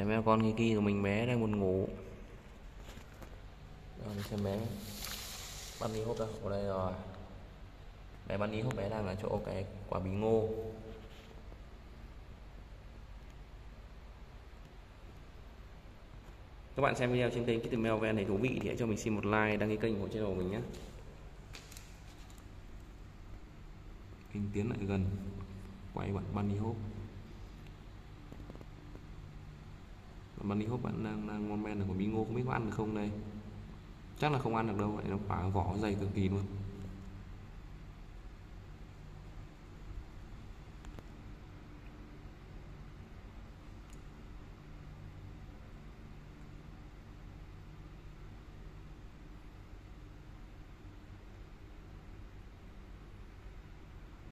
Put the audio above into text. Đấy, mẹ con Kiki của mình bé đang buồn ngủ. Rồi, mình xem bé Bắn đi hốt đâu, ở đây rồi. Bé Bắn đi hốt bé đang ở chỗ cái quả bí ngô. Các bạn xem video trên kênh Kitten Meo VN này thú vị thì hãy cho mình xin một like, đăng ký kênh, ủng hộ channel của mình nhé. Kinh tiến lại gần, quay bạn Bunny Hope. Bunny Hope bạn đang ngon men là của bí ngô, không biết có ăn được không đây. Chắc là không ăn được đâu, lại nó phá vỏ dày cực kỳ luôn.